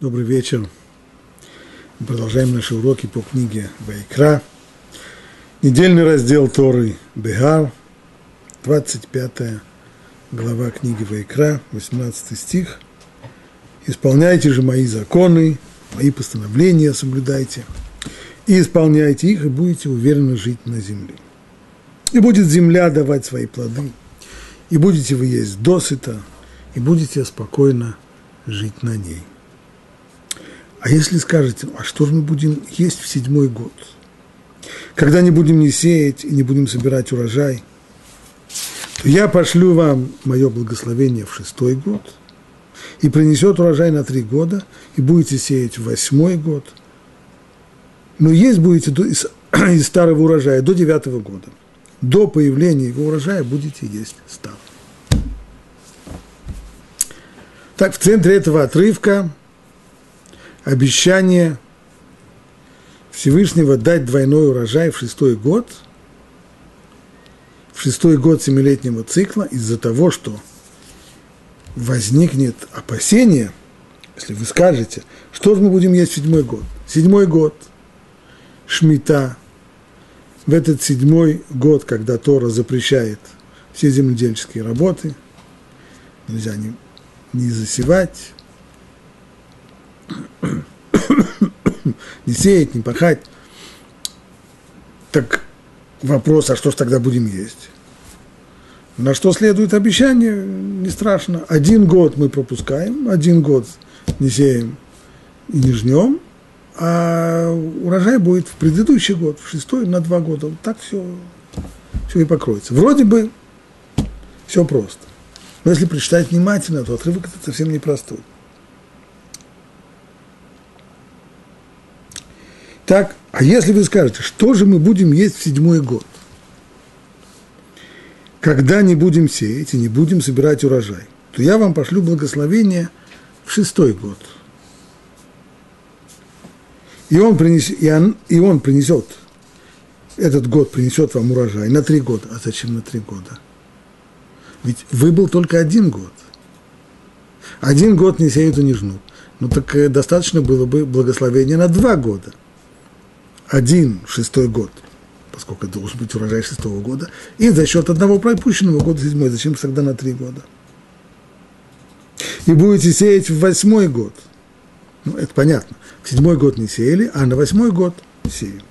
Добрый вечер. Мы продолжаем наши уроки по книге Вайкра. Недельный раздел Торы Бехар, 25 глава книги Вайкра, 18 стих. «Исполняйте же мои законы, мои постановления соблюдайте, и исполняйте их, и будете уверенно жить на земле. И будет земля давать свои плоды, и будете вы есть досыта, и будете спокойно жить на ней». А если скажете, а что же мы будем есть в седьмой год, когда не будем ни сеять и не будем собирать урожай, то я пошлю вам мое благословение в шестой год, и принесет урожай на 3 года, и будете сеять в 8-й год, но есть будете из старого урожая до 9-го года. До появления его урожая будете есть старый. Так, в центре этого отрывка обещание Всевышнего дать двойной урожай в 6-й год, в 6-й год 7-летнего цикла, из-за того, что возникнет опасение, если вы скажете, что же мы будем есть в 7-й год. 7-й год, Шмита, в этот 7-й год, когда Тора запрещает все земледельческие работы, нельзя не засевать, не сеять, не пахать. Так вопрос, а что ж тогда будем есть? На что следует обещание, не страшно. 1 год мы пропускаем, 1 год не сеем и не жнем, а урожай будет в предыдущий год, в 6-й, на 2 года. Вот так все и покроется. Вроде бы все просто. Но если прочитать внимательно, то отрывок это совсем непростой. Так, а если вы скажете, что же мы будем есть в 7-й год, когда не будем сеять и не будем собирать урожай, то я вам пошлю благословение в 6-й год. И он принесет, этот год принесет вам урожай на 3 года. А зачем на 3 года? Ведь выбыл только 1 год. 1 год не сеют и не жнут. Ну так достаточно было бы благословения на 2 года. 1 6-й год, поскольку должен быть урожай 6-го года, и за счет 1 пропущенного года 7-й, зачем тогда на 3 года? И будете сеять в 8-й год. Ну, это понятно. В 7-й год не сеяли, а на 8-й год сеем.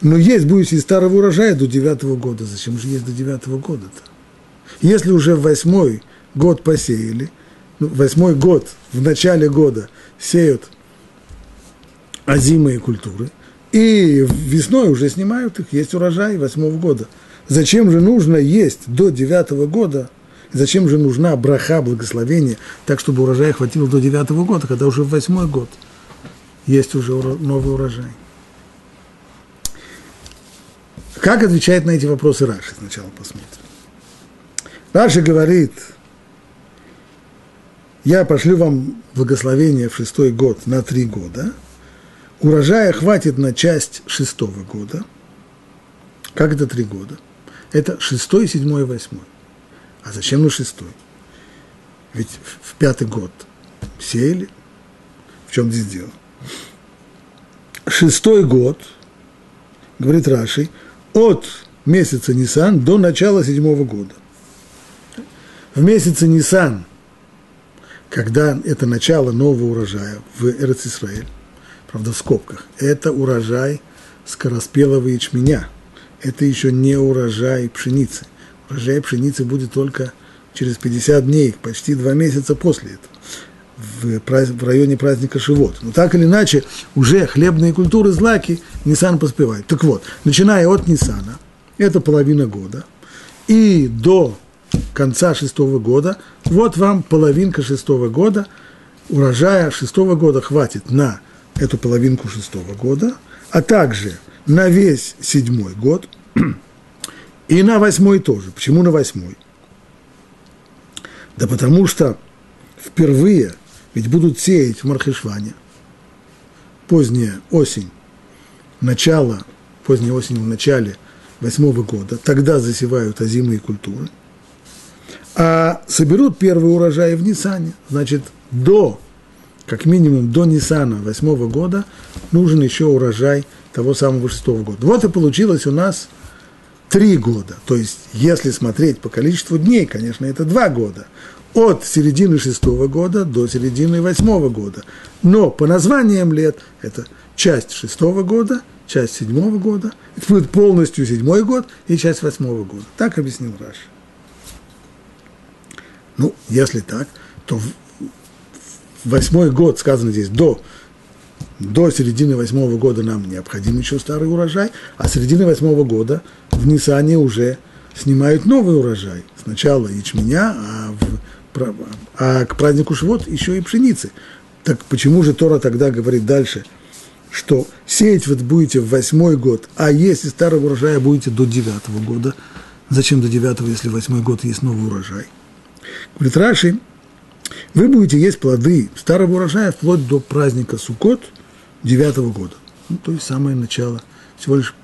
Но есть будете из старого урожая до 9-го года. Зачем же есть до 9-го года-то? Если уже в 8-й год посеяли, ну, 8-й год, в начале года сеют озимые культуры, и весной уже снимают их, есть урожай 8-го года. Зачем же нужно есть до 9-го года? Зачем же нужна браха, благословение, так, чтобы урожая хватило до 9-го года, когда уже в 8-й год есть уже новый урожай? Как отвечает на эти вопросы Раши? Сначала посмотрим. Раши говорит, я пошлю вам благословение в 6-й год на 3 года, урожая хватит на часть 6-го года. Как это 3 года? Это 6-й, 7-й, 8-й. А зачем на 6-й? Ведь в 5-й год сеяли. В чем здесь дело? 6-й год, говорит Раши, от месяца Ниссан до начала 7-го года. В месяце Ниссан, когда это начало нового урожая в Эрец-Исраэль, правда, в скобках, это урожай скороспелого ячменя, это еще не урожай пшеницы. Урожай пшеницы будет только через 50 дней, почти 2 месяца после этого, в районе праздника Шивот. Но так или иначе, уже хлебные культуры, злаки, Ниссан поспевает. Так вот, начиная от Ниссана, это половина года, и до конца 6-го года, вот вам половинка 6-го года, урожая 6-го года хватит на эту половинку 6-го года, а также на весь 7-й год и на 8-й тоже. Почему на 8-й? Да потому что впервые ведь будут сеять в Мархешване. Поздняя осень, начало, поздняя осень в начале 8-го года, тогда засевают озимые культуры, а соберут первый урожай в Ниссане, значит, до как минимум до Ниссана 8-го года, нужен еще урожай того самого 6-го года. Вот и получилось у нас 3 года. То есть, если смотреть по количеству дней, конечно, это 2 года. От середины 6-го года до середины 8-го года. Но по названиям лет это часть 6-го года, часть 7-го года, это будет полностью 7-й год и часть 8-го года. Так объяснил Раши. Ну, если так, то 8-й год, сказано здесь, до середины 8-го года нам необходим еще старый урожай, а с середины 8-го года в Ниссане уже снимают новый урожай. Сначала ячменя, а к празднику Шивот еще и пшеницы. Так почему же Тора тогда говорит дальше, что сеять вы будете в 8-й год, а если старого урожая будете до 9-го года? Зачем до 9-го, если в 8-й год есть новый урожай? Говорит Раши, вы будете есть плоды старого урожая вплоть до праздника Суккот 9-го года. Ну, то есть самое начало, всего лишь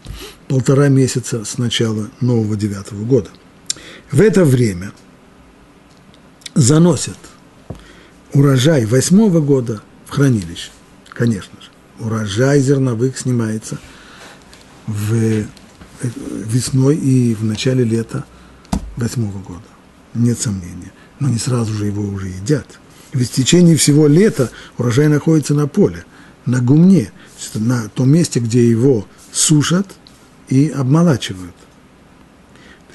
1,5 месяца с начала нового 9-го года. В это время заносят урожай 8-го года в хранилище. Конечно же, урожай зерновых снимается весной и в начале лета 8-го года. Нет сомнения. Но не сразу же его уже едят. Ведь в течение всего лета урожай находится на поле, на гумне, на том месте, где его сушат и обмолачивают.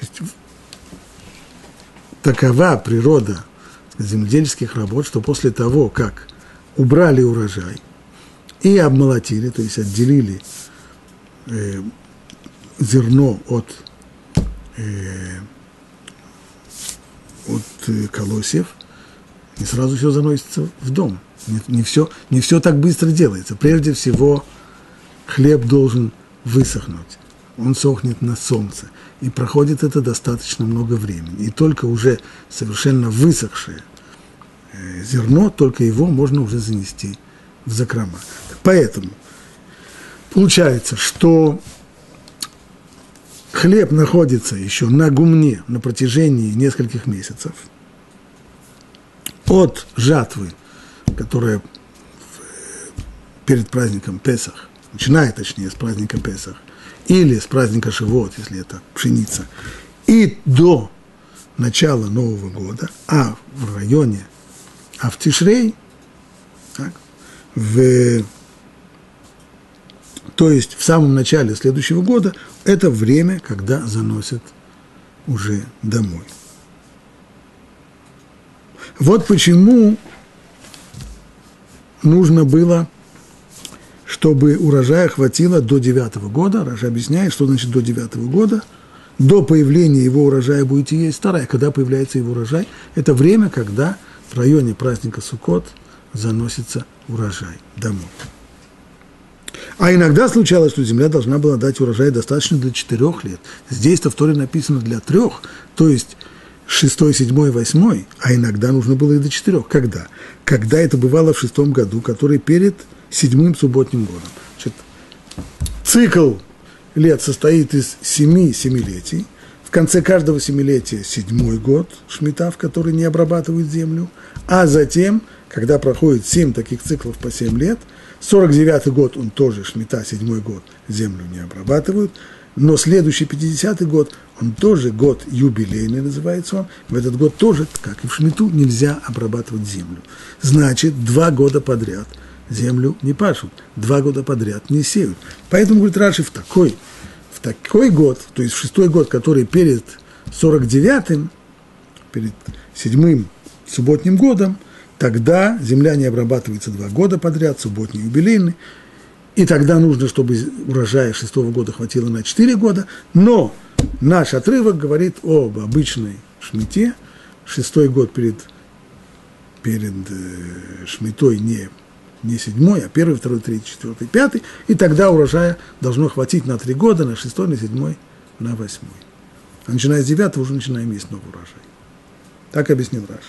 То есть, такова природа земледельческих работ, что после того, как убрали урожай и обмолотили, то есть отделили зерно от колосьев, не сразу все заносится в дом. Не все так быстро делается. Прежде всего, хлеб должен высохнуть. Он сохнет на солнце. И проходит это достаточно много времени. И только уже совершенно высохшее зерно, только его можно уже занести в закрома. Поэтому получается, что хлеб находится еще на гумне на протяжении нескольких месяцев. От жатвы, которая перед праздником Песах, начинает, точнее, с праздника Песах, или с праздника Шивот, если это пшеница, и до начала Нового года, а в районе, а в Тишрей, то есть в самом начале следующего года, это время, когда заносят уже домой. Вот почему нужно было, чтобы урожая хватило до 9-го года. Раши объясняет, что значит до 9-го года. До появления его урожая будете есть старое. Когда появляется его урожай, это время, когда в районе праздника Суккот заносится урожай домой. А иногда случалось, что земля должна была дать урожай достаточно для 4 лет. Здесь-то в Торе написано для 3, то есть 6-й, 7-й, 8-й, а иногда нужно было и до 4. Когда? Когда это бывало в 6-м году, который перед 7-м субботним годом. Значит, цикл лет состоит из 7 семилетий. В конце каждого семилетия 7-й год Шмита, в который не обрабатывают землю, а затем, когда проходит 7 таких циклов по 7 лет, 49-й год, он тоже Шмита, 7-й год, землю не обрабатывают, но следующий 50-й год, он тоже год юбилейный называется он, в этот год тоже, как и в Шмиту, нельзя обрабатывать землю. Значит, 2 года подряд землю не пашут, 2 года подряд не сеют. Поэтому, говорит Раши, в такой год, то есть в 6-й год, который перед 49-м, перед 7-м субботним годом, тогда земля не обрабатывается 2 года подряд, субботний юбилейный, и тогда нужно, чтобы урожая 6-го года хватило на 4 года, но наш отрывок говорит об обычной шмите, 6-й год перед шмитой не 7-й, а 1-й, 2-й, 3-й, 4-й, 5-й, и тогда урожая должно хватить на 3 года, на 6-й, на 7-й, на 8-й. А начиная с 9-го уже начинаем есть новый урожай. Так объяснил Раши.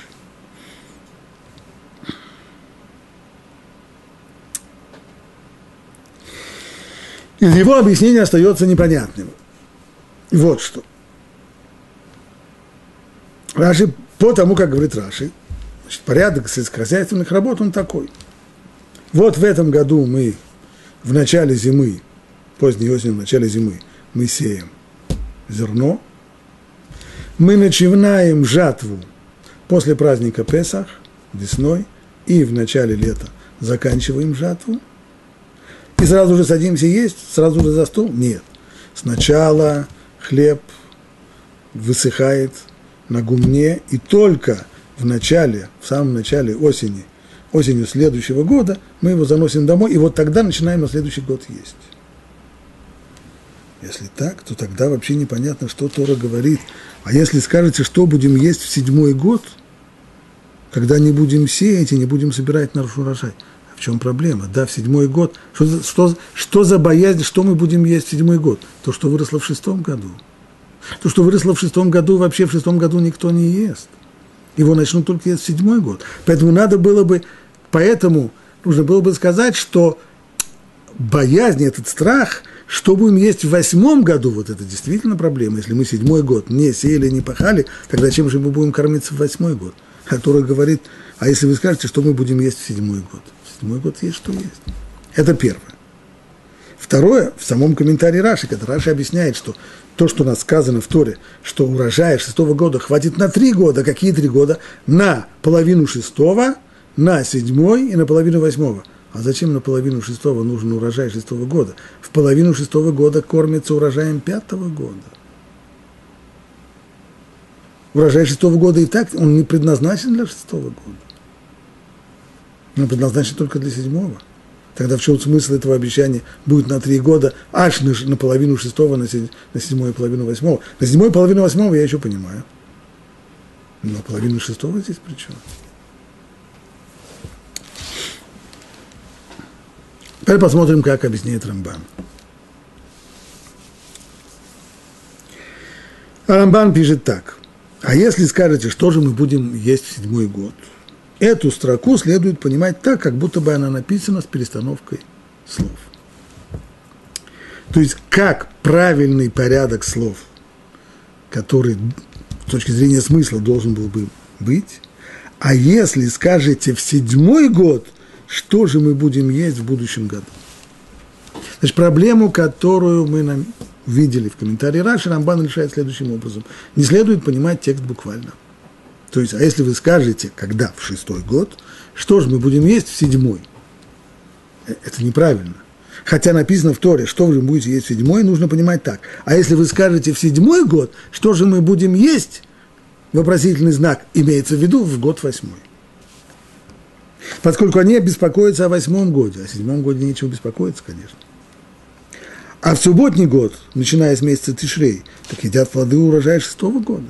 Из его объяснения остается непонятным. Вот что. Раши, по тому, как говорит Раши, значит, порядок сельскохозяйственных работ, он такой. Вот в этом году мы в начале зимы, поздней осенью, в начале зимы, мы сеем зерно, мы начинаем жатву после праздника Песах, весной, и в начале лета заканчиваем жатву, и сразу же садимся есть, сразу же за стол? Нет. Сначала хлеб высыхает на гумне, и только в начале, в самом начале осени, осенью следующего года мы его заносим домой, и вот тогда начинаем на следующий год есть. Если так, то тогда вообще непонятно, что Тора говорит. А если скажете, что будем есть в седьмой год, когда не будем сеять и не будем собирать наш урожай, в чем проблема? Да, в седьмой год. Что за боязнь, что мы будем есть в седьмой год? То, что выросло в шестом году. То, что выросло в шестом году, вообще в шестом году никто не ест. Его начнут только есть в седьмой год. Поэтому нужно было бы сказать, что боязнь, этот страх, что будем есть в восьмом году, вот это действительно проблема. Если мы седьмой год не сеяли, не пахали, тогда чем же мы будем кормиться в восьмой год? Который говорит, а если вы скажете, что мы будем есть в седьмой год? В седьмой год есть, что есть. Это первое. Второе, в самом комментарии Раши, когда Раши объясняет, что то, что у нас сказано в Торе, что урожая шестого года хватит на 3 года. Какие 3 года? На половину шестого, на седьмой и на половину восьмого. А зачем на половину шестого нужен урожай шестого года? В половину шестого года кормится урожаем 5-го года. Урожай 6-го года и так, он не предназначен для 6-го года. Он предназначен только для 7-го. Тогда в чем смысл этого обещания? Будет на 3 года, аж на половину 6-го, на 7-ю половину 8-го. На 7-ю половину 8-го я еще понимаю. Но половину 6-го здесь при чем? Теперь посмотрим, как объясняет Рамбан. Рамбан пишет так. А если скажете, что же мы будем есть в 7-й год? Эту строку следует понимать так, как будто бы она написана с перестановкой слов. То есть, как правильный порядок слов, который с точки зрения смысла должен был бы быть, а если скажете в 7-й год, что же мы будем есть в будущем году? Значит, проблему, которую мы видели в комментарии Раши, Рамбан решает следующим образом. Не следует понимать текст буквально. То есть, а если вы скажете, когда в 6-й год, что же мы будем есть в 7-й? Это неправильно. Хотя написано в Торе, что вы будете есть в 7-й, нужно понимать так. А если вы скажете в 7-й год, что же мы будем есть, вопросительный знак, имеется в виду в год 8-й. Поскольку они беспокоятся о 8-м годе, а в 7-м годе нечего беспокоиться, конечно. А в субботний год, начиная с месяца Тишрей, так едят плоды урожая 6-го года.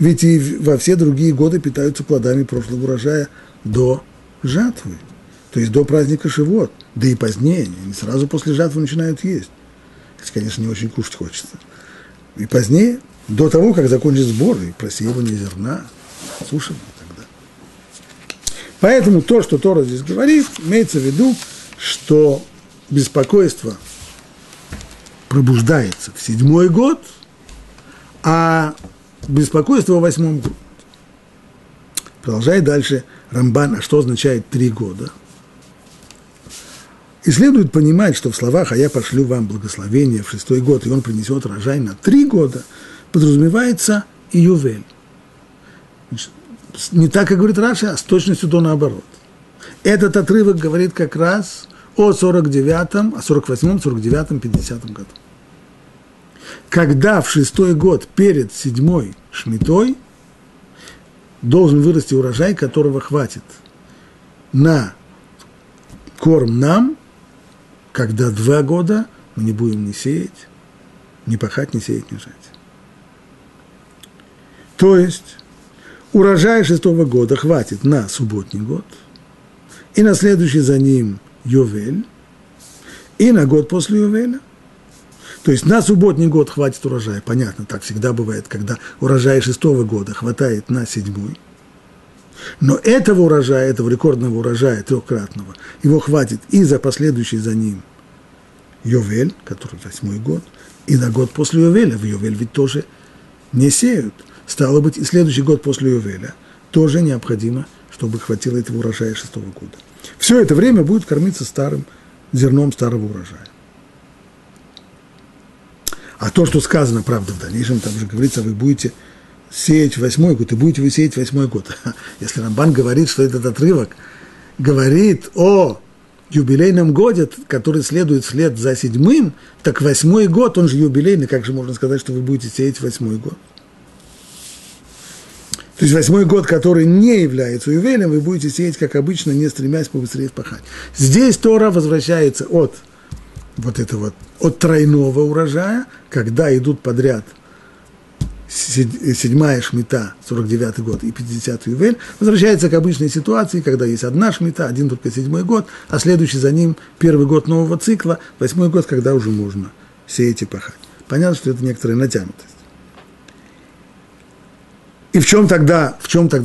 Ведь и во все другие годы питаются плодами прошлого урожая до жатвы, то есть до праздника Шивот, да и позднее, они сразу после жатвы начинают есть. Если, конечно, не очень кушать хочется. И позднее, до того, как закончат сбор и просеивание зерна, сушим и так далее. Поэтому то, что Тора здесь говорит, имеется в виду, что беспокойство пробуждается в 7-й год, а беспокойство в 8-м году. Продолжает дальше Рамбан, а что означает 3 года? И следует понимать, что в словах «а я пошлю вам благословение в 6-й год, и он принесет урожай на 3 года» подразумевается иювель. Не так, как говорит Раши, а с точностью до наоборот. Этот отрывок говорит как раз о 49-м, о 48-м, 49-м, 50-м году. Когда в 6-й год перед 7-й шмитой должен вырасти урожай, которого хватит на корм нам, когда 2 года мы не будем ни сеять, ни пахать, ни сеять, ни жать. То есть урожай 6-го года хватит на субботний год, и на следующий за ним Йовель, и на год после Йовеля. То есть на субботний год хватит урожая. Понятно, так всегда бывает, когда урожая 6-го года хватает на 7-й. Но этого урожая, этого рекордного урожая 3-кратного, его хватит и за последующий за ним Йовель, который 8-й год, и на год после Йовеля. В Йовель ведь тоже не сеют. Стало быть, и следующий год после Йовеля тоже необходимо, чтобы хватило этого урожая шестого года. Все это время будет кормиться старым зерном старого урожая. А то, что сказано, правда, в дальнейшем, там же говорится, вы будете сеять восьмой год, и будете вы сеять восьмой год. Если Рамбан говорит, что этот отрывок говорит о юбилейном годе, который следует вслед за седьмым, так восьмой год, он же юбилейный, как же можно сказать, что вы будете сеять восьмой год? То есть восьмой год, который не является ювелем, вы будете сеять, как обычно, не стремясь побыстрее впахать. Здесь Тора возвращается от от тройного урожая, когда идут подряд седьмая шмита, 49-й год, и 50-й ювель, возвращается к обычной ситуации, когда есть одна шмита, один только седьмой год, а следующий за ним первый год нового цикла, восьмой год, когда уже можно сеять и пахать. Понятно, что это некоторая натянутость. И в чем тогда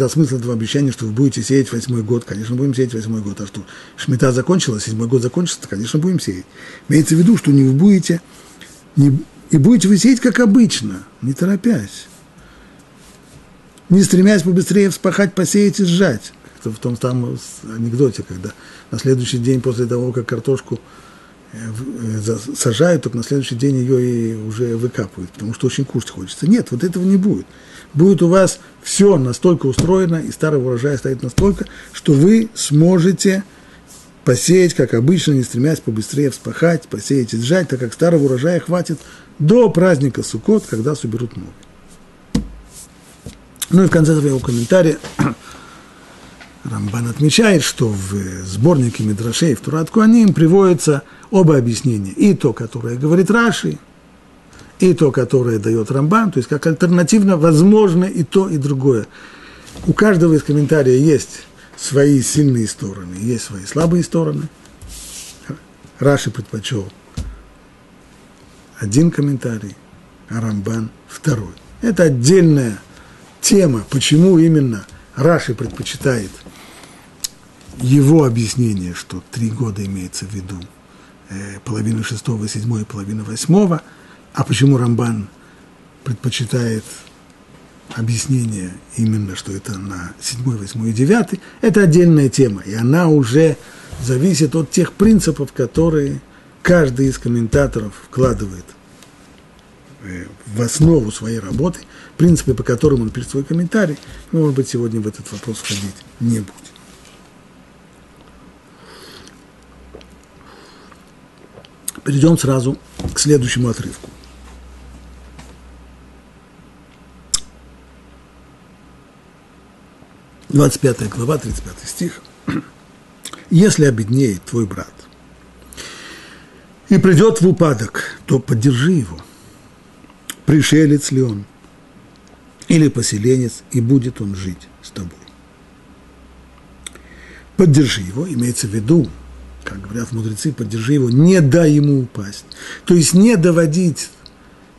смысл этого обещания, что вы будете сеять восьмой год? Конечно, будем сеять восьмой год. А что, шмита закончилась, седьмой год закончится, конечно, будем сеять. Имеется в виду, что будете вы сеять, как обычно, не торопясь. Не стремясь побыстрее вспахать, посеять и сжать. Это в том самом анекдоте, когда на следующий день после того, как картошку сажают, только на следующий день ее и уже выкапывают, потому что очень кушать хочется. Нет, вот этого не будет. Будет у вас все настолько устроено, и старого урожая стоит настолько, что вы сможете посеять, как обычно, не стремясь побыстрее вспахать, посеять и сжать, так как старого урожая хватит до праздника Суккот, когда соберут новый. Ну и в конце своего комментария Рамбан отмечает, что в сборнике Мидрашей в Турат Коаним приводятся оба объяснения. И то, которое говорит Раши, и то, которое дает Рамбан, то есть как альтернативно возможно и то, и другое. У каждого из комментариев есть свои сильные стороны, есть свои слабые стороны. Раши предпочел один комментарий, а Рамбан второй. Это отдельная тема, почему именно Раши предпочитает его объяснение, что 3 года имеется в виду, половина шестого, седьмого, половина восьмого. А почему Рамбан предпочитает объяснение именно, что это на 7, 8 и 9, это отдельная тема, и она уже зависит от тех принципов, которые каждый из комментаторов вкладывает в основу своей работы, принципы, по которым он пишет свой комментарий, но, может быть, сегодня в этот вопрос входить не будет. Перейдем сразу к следующему отрывку. Двадцать 25 глава, 35 стих. Если обеднеет твой брат и придет в упадок, то поддержи его. Пришелец ли он или поселенец, и будет он жить с тобой. Поддержи его, имеется в виду, как говорят мудрецы, поддержи его, не дай ему упасть. То есть не доводить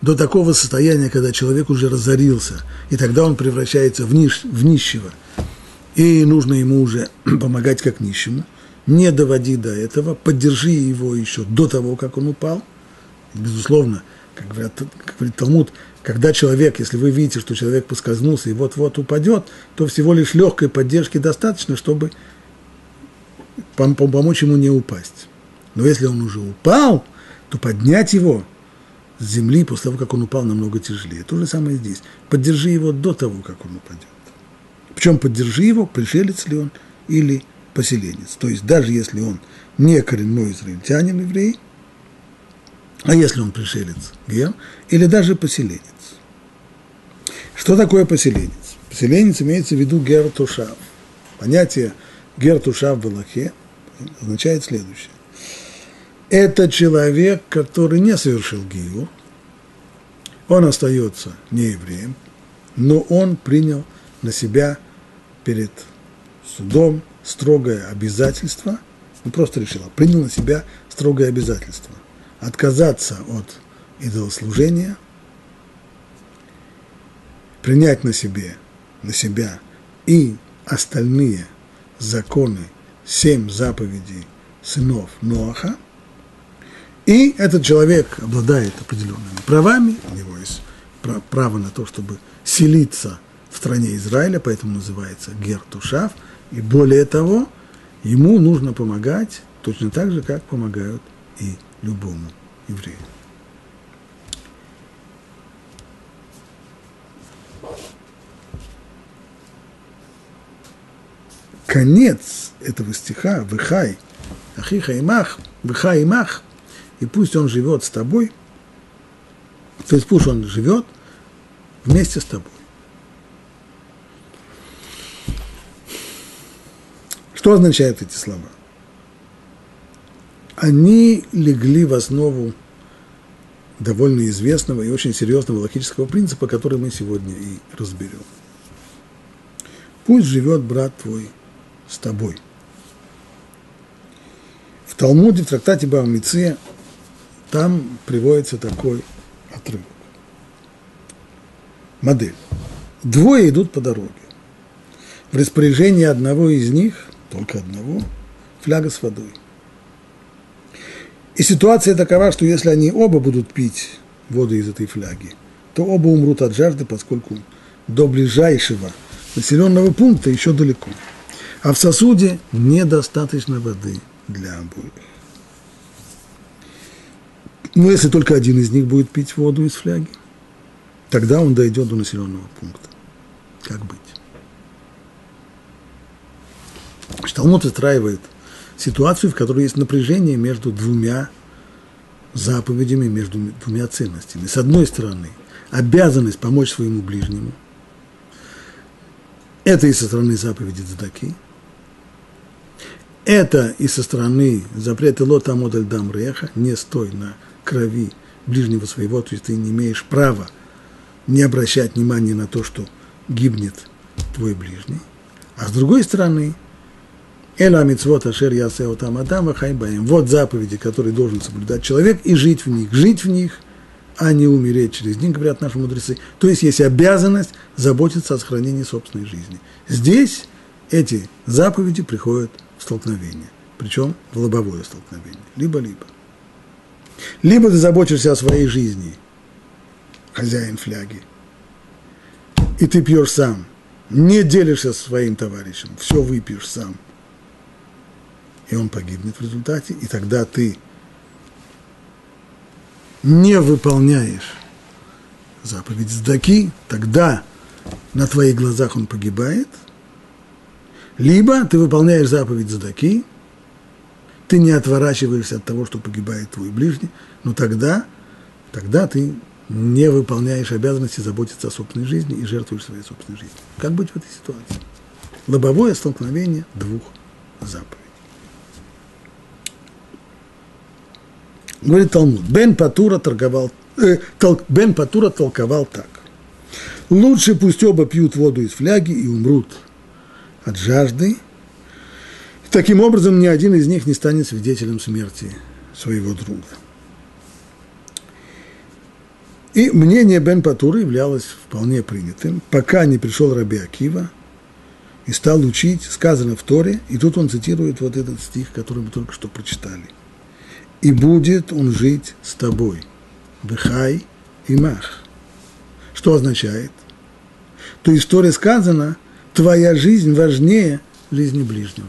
до такого состояния, когда человек уже разорился, и тогда он превращается в нищего, и нужно ему уже помогать как нищему. Не доводи до этого, поддержи его еще до того, как он упал. Безусловно, как говорит Талмуд, когда человек, если вы видите, что человек поскользнулся и вот-вот упадет, то всего лишь легкой поддержки достаточно, чтобы помочь ему не упасть. Но если он уже упал, то поднять его с земли после того, как он упал, намного тяжелее. То же самое здесь. Поддержи его до того, как он упадет. Причем поддержи его, пришелец ли он или поселенец. То есть даже если он не коренной израильтянин, еврей, а если он пришелец, гер, или даже поселенец. Что такое поселенец? Поселенец имеется в виду гер-туша. Понятие гер-туша в Галахе означает следующее. Это человек, который не совершил гиюр, он остается неевреем, но он принял на себя перед судом строгое обязательство, он просто решил, принял на себя строгое обязательство отказаться от идолослужения, принять на себя и остальные законы, 7 заповедей сынов Ноаха, и этот человек обладает определенными правами, у него есть право на то, чтобы селиться в стране Израиля, поэтому называется Гер-туша. И более того, ему нужно помогать точно так же, как помогают и любому еврею. Конец этого стиха «Вихай, ахиха имах, вихай имах, и пусть он живет с тобой», то есть пусть он живет вместе с тобой. Что означают эти слова? Они легли в основу довольно известного и очень серьезного логического принципа, который мы сегодня и разберем. Пусть живет брат твой с тобой. В Талмуде, в трактате Бава Меция, там приводится такой отрывок. Модель. Двое идут по дороге. В распоряжении одного из них, только одного, фляга с водой. И ситуация такова, что если они оба будут пить воду из этой фляги, то оба умрут от жажды, поскольку до ближайшего населенного пункта еще далеко. А в сосуде недостаточно воды для обоих. Но если только один из них будет пить воду из фляги, тогда он дойдет до населенного пункта. Как быть? Талмуд выстраивает ситуацию, в которой есть напряжение между двумя заповедями, между двумя ценностями. С одной стороны, обязанность помочь своему ближнему. Это и со стороны заповеди Цдаки. Это и со стороны запрета «Ло тамод аль дам реха» – «Не стой на крови ближнего своего», то есть ты не имеешь права не обращать внимания на то, что гибнет твой ближний. А с другой стороны, «Эла мицвот ашер ясе отам адам ахайбаем» – вот заповеди, которые должен соблюдать человек и жить в них, а не умереть через них, говорят наши мудрецы. То есть обязанность заботиться о сохранении собственной жизни. Здесь эти заповеди приходят в столкновение, причем в лобовое столкновение. Либо-либо. Либо ты заботишься о своей жизни, хозяин фляги, и ты пьешь сам, не делишься со своим товарищем, все выпьешь сам, и он погибнет в результате, и тогда ты не выполняешь заповедь Цдаки, тогда на твоих глазах он погибает. Либо ты выполняешь заповедь Цдаки, ты не отворачиваешься от того, что погибает твой ближний, но тогда ты не выполняешь обязанности заботиться о собственной жизни и жертвуешь своей собственной жизнью. Как быть в этой ситуации? Лобовое столкновение двух заповедей. Говорит Талмуд, Бен Патура толковал так. Лучше пусть оба пьют воду из фляги и умрут от жажды. Таким образом, ни один из них не станет свидетелем смерти своего друга. И мнение Бен Патура являлось вполне принятым, пока не пришел Рабби Акива и стал учить, сказано в Торе, и тут он цитирует вот этот стих, который мы только что прочитали. «И будет он жить с тобой, бехай и мах». Что означает? То есть в Торе сказано, твоя жизнь важнее жизни ближнего.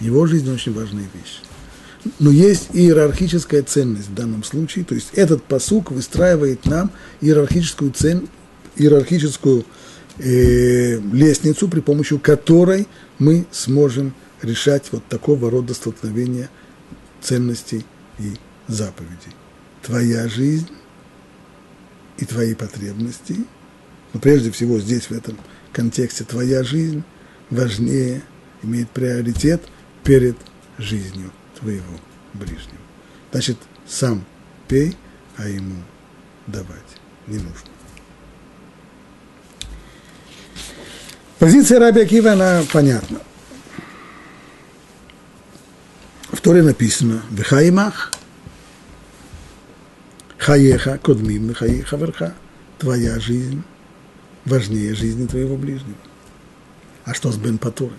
Его жизнь очень важная вещь. Но есть иерархическая ценность в данном случае, то есть этот пасук выстраивает нам иерархическую лестницу, при помощи которой мы сможем решать вот такого рода столкновения ценностей и заповедей. Твоя жизнь и твои потребности, но прежде всего здесь, в этом контексте, твоя жизнь важнее, имеет приоритет перед жизнью твоего ближнего. Значит, сам пей, а ему давать не нужно. Позиция Рабби Акива, она понятна. В Торе написано «Вихаимах, хаеха, кодмим, хаеха, верха». Твоя жизнь важнее жизни твоего ближнего. А что с Бен Патурой?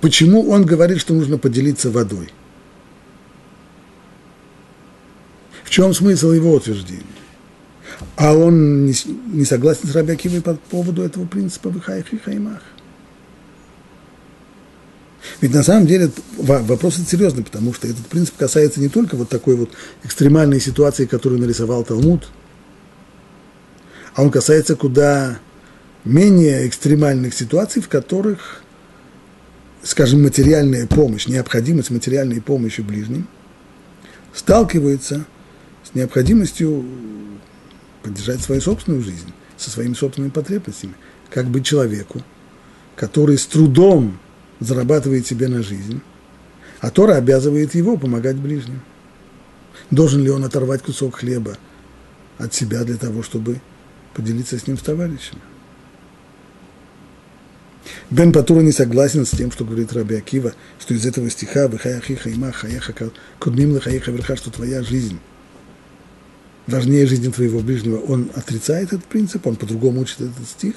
Почему он говорит, что нужно поделиться водой? В чем смысл его утверждения? А он не согласен с Рабби Акивой по поводу этого принципа в хаях и хаймах. Ведь на самом деле вопрос серьезный, потому что этот принцип касается не только вот такой вот экстремальной ситуации, которую нарисовал Талмуд, а он касается куда менее экстремальных ситуаций, в которых, скажем, материальная помощь, необходимость материальной помощи ближним сталкивается с необходимостью поддержать свою собственную жизнь, со своими собственными потребностями. Как быть человеку, который с трудом зарабатывает себе на жизнь, а Тора обязывает его помогать ближним. Должен ли он оторвать кусок хлеба от себя для того, чтобы поделиться с ним с товарищем? Бен Патура не согласен с тем, что говорит Рабби Акива, что из этого стиха «Вихаяхи хайма хаяха кудмим лахаяха верха», что твоя жизнь важнее жизни твоего ближнего. Он отрицает этот принцип, он по-другому учит этот стих.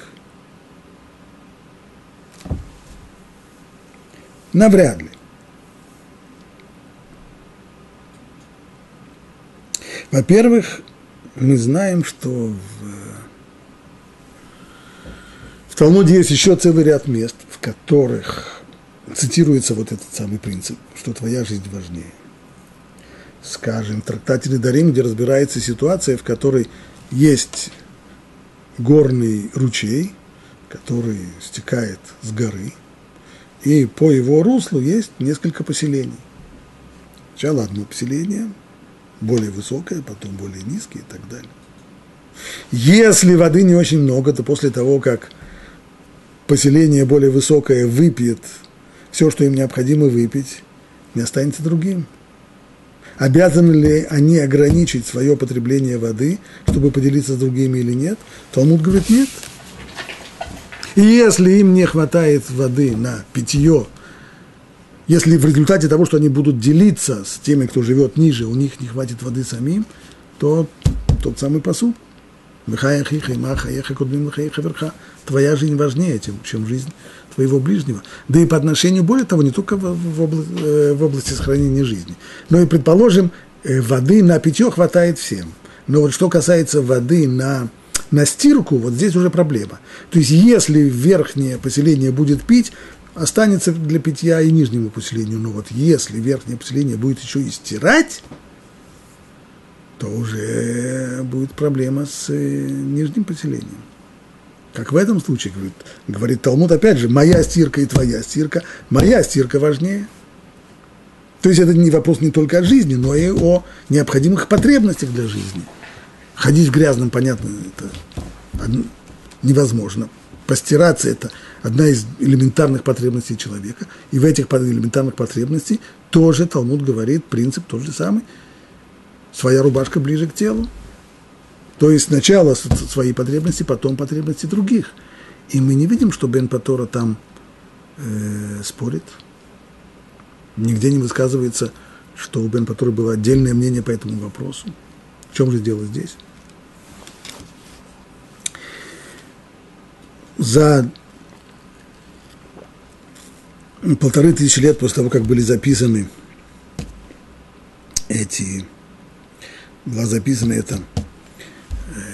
Навряд ли. Во-первых, мы знаем, что в Талмуде есть еще целый ряд мест, в которых цитируется вот этот самый принцип, что твоя жизнь важнее. Скажем, в трактате Ледарин, где разбирается ситуация, в которой есть горный ручей, который стекает с горы, и по его руслу есть несколько поселений. Сначала одно поселение, более высокое, потом более низкое и так далее. Если воды не очень много, то после того, как поселение более высокое выпьет все, что им необходимо выпить, не останется другим. Обязаны ли они ограничить свое потребление воды, чтобы поделиться с другими или нет? Талмуд говорит, нет. И если им не хватает воды на питье, если в результате того, что они будут делиться с теми, кто живет ниже, у них не хватит воды самим, то тот самый посуд. Твоя жизнь важнее, чем жизнь твоего ближнего. Да и по отношению, более того, не только в области сохранения жизни, но и, предположим, воды на питье хватает всем. Но вот что касается воды на стирку, вот здесь уже проблема. То есть, если верхнее поселение будет пить, останется для питья и нижнему поселению. Но вот если верхнее поселение будет еще и стирать, то уже будет проблема с нижним поселением. Как в этом случае, говорит Талмуд, опять же, моя стирка и твоя стирка, моя стирка важнее. То есть, это не вопрос не только о жизни, но и о необходимых потребностях для жизни. Ходить в грязном, понятно, это невозможно. Постираться – это одна из элементарных потребностей человека. И в этих элементарных потребностях тоже, Талмуд говорит, принцип тот же самый. Своя рубашка ближе к телу. То есть сначала свои потребности, потом потребности других. И мы не видим, что Бен Патура там спорит. Нигде не высказывается, что у Бен Патуры было отдельное мнение по этому вопросу. В чем же дело здесь? За 1500 лет после того, как были записаны эта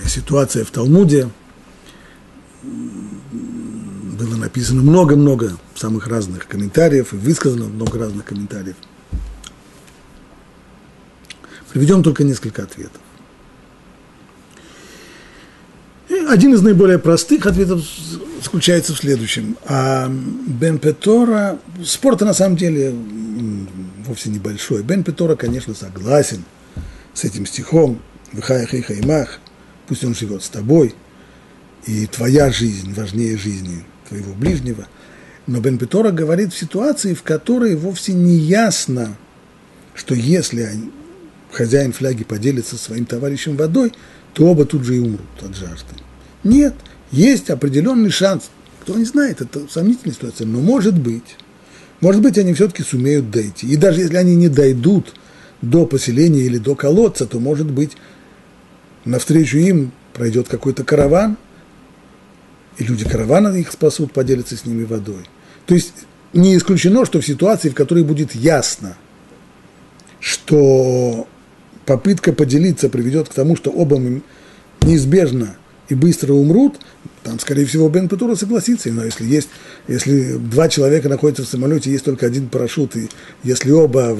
ситуация в Талмуде, было написано много-много самых разных комментариев и высказано много разных комментариев. Приведем только несколько ответов. Один из наиболее простых ответов заключается в следующем. А Бен Патура, спор-то на самом деле вовсе небольшой. Бен Патура, конечно, согласен с этим стихом «Вихаях и хаймах», пусть он живет с тобой, и твоя жизнь важнее жизни твоего ближнего. Но Бен Патура говорит в ситуации, в которой вовсе не ясно, что если хозяин фляги поделится со своим товарищем водой, то оба тут же и умрут от жажды. Нет, есть определенный шанс. Кто не знает, это сомнительная ситуация, но может быть, они все-таки сумеют дойти. И даже если они не дойдут до поселения или до колодца, то, может быть, навстречу им пройдет какой-то караван, и люди каравана их спасут, поделятся с ними водой. То есть не исключено, что в ситуации, в которой будет ясно, что попытка поделиться приведет к тому, что оба неизбежно и быстро умрут, там, скорее всего, Бен Патура согласится. Но если два человека находятся в самолете, есть только один парашют, и если оба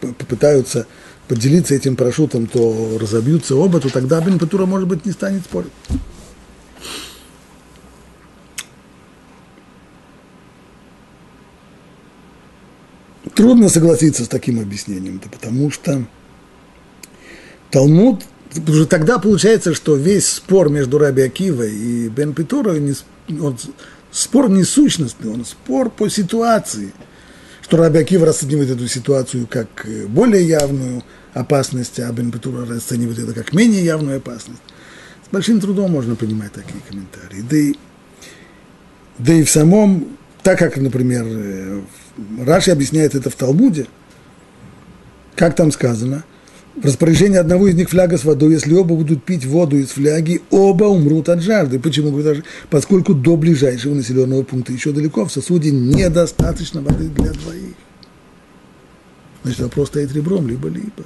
попытаются поделиться этим парашютом, то разобьются оба, то тогда Бен Патура, может быть, не станет спорить. Трудно согласиться с таким объяснением, да, потому что Талмуд, уже тогда получается, что весь спор между Рабби Акивой и Бен Патурой, он спор несущностный, он спор по ситуации, что Рабби Акива расценивает эту ситуацию как более явную опасность, а Бен Патура расценивает это как менее явную опасность. С большим трудом можно понимать такие комментарии. Да и в самом, так как, например, Раши объясняет это в Талмуде, как там сказано, в распоряжении одного из них фляга с водой, если оба будут пить воду из фляги, оба умрут от жажды. Почему? Поскольку до ближайшего населенного пункта еще далеко, в сосуде недостаточно воды для двоих. Значит, вопрос стоит ребром, либо-либо.